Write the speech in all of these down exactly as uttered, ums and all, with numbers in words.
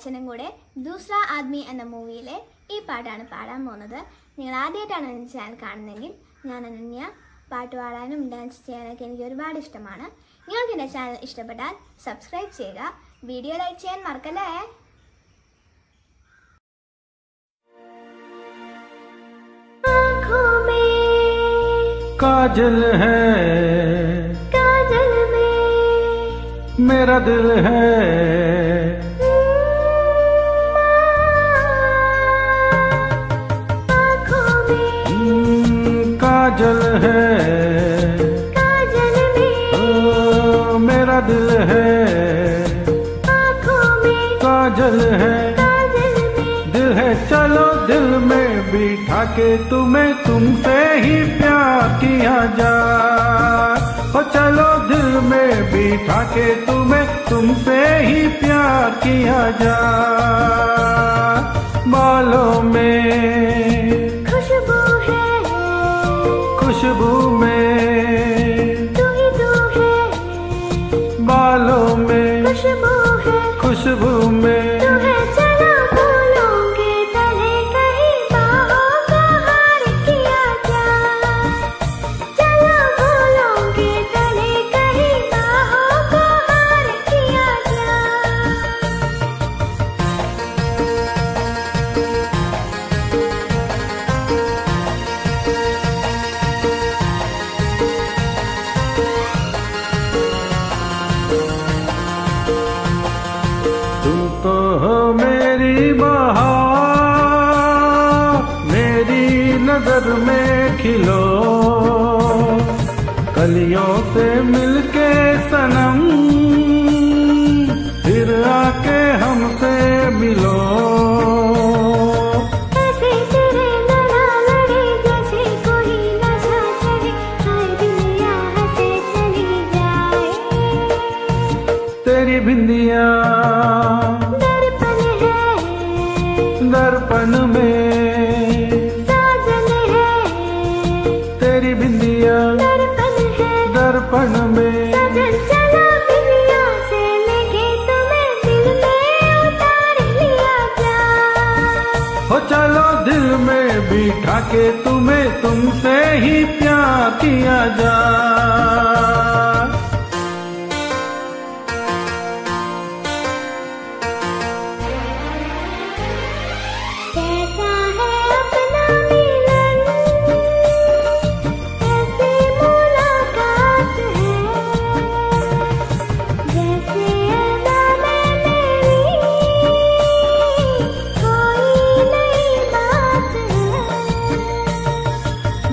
അച്ഛനും കൂടെ ദൂസ്ര ആദ്മി എന്ന മൂവിയിലെ ഈ പാട്ടാണ് പാടാൻ പോകുന്നത്. നിങ്ങൾ ആദ്യമായിട്ടാണ് എൻ്റെ ചാനൽ കാണുന്നതെങ്കിൽ ഞാൻ അനന്യ. പാട്ട് പാടാനും ഡാൻസ് ചെയ്യാനൊക്കെ എനിക്ക് ഒരുപാട് ഇഷ്ടമാണ്. നിങ്ങൾക്ക് എൻ്റെ ചാനൽ ഇഷ്ടപ്പെട്ടാൽ സബ്സ്ക്രൈബ് ചെയ്യുക, വീഡിയോ ലൈക്ക് ചെയ്യാൻ മറക്കല്ലേ. आँखों में काजल है, काजल में मेरा दिल है. आँखों में काजल है, काजल में मेरा दिल है. आँखों में काजल है, दिल है. चलो दिल में बिठा के तुम्हें तुमसे ही प्यार किया जा. ओ चलो दिल में बिठा के तुम्हें तुमसे ही प्यार किया जा. बालों में खुशबू है, खुशबू में तू ही तू है. बालों में खुशबू है, खुशबू में नजर में खिलो. कलियों से मिलके सनम, फिर आके हमसे मिलो. ऐसे तेरे लड़ा लड़े जैसे कोई नशा चढ़े, हाय बिंदिया हंसे चली जाए. तेरी बिंदिया दर्पण है, दर्पण में दर्पण में सजन. चलो बिंदिया से लेके तुम्हें दिल में उतार लिया जा. हो चलो दिल में बिठा के तुम्हें तुमसे ही प्यार किया जा.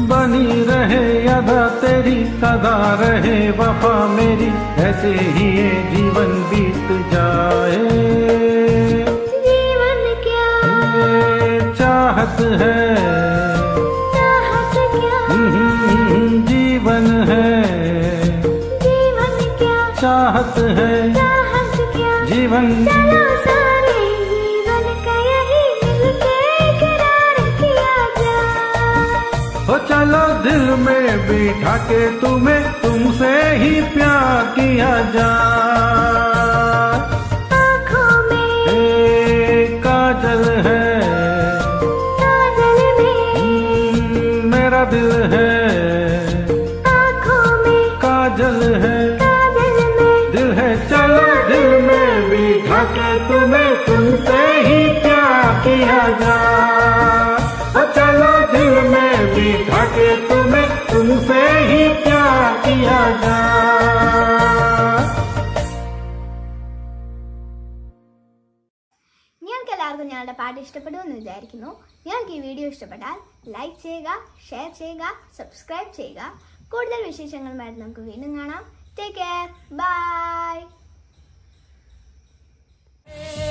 बनी रहे अदा तेरी, सदा रहे वफा मेरी. ऐसे ही ये जीवन बीत जाए. जीवन क्या चाहत है, चाहत क्या जीवन है. जीवन क्या चाहत है, चाहत क्या जीवन. चलो दिल में बिठा के तुम्हें तुमसे ही प्यार किया जा. आँखों में काजल है, काजल में मेरा दिल है. आँखों में काजल है, काजल में दिल है. चलो दिल में बिठा के तुम्हें तुमसे ही प्यार किया जा. चलो दिल में बिठा के तुम्हें तुमसे ही प्यार किया जा. എല്ലാവർക്കും ഞങ്ങളുടെ പാട്ട് ഇഷ്ടപ്പെടും എന്ന് വിചാരിക്കുന്നു. നിങ്ങൾക്ക് ഈ വീഡിയോ ഇഷ്ടപ്പെട്ടാൽ ലൈക്ക് ചെയ്യുക, ഷെയർ ചെയ്യുക, സബ്സ്ക്രൈബ് ചെയ്യുക. കൂടുതൽ വിശേഷങ്ങളുമായിട്ട് നമുക്ക് വീണ്ടും കാണാം. Take care, by.